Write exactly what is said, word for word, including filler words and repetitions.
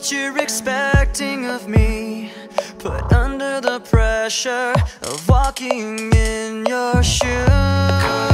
what you're expecting of me, put under the pressure of walking in your shoes.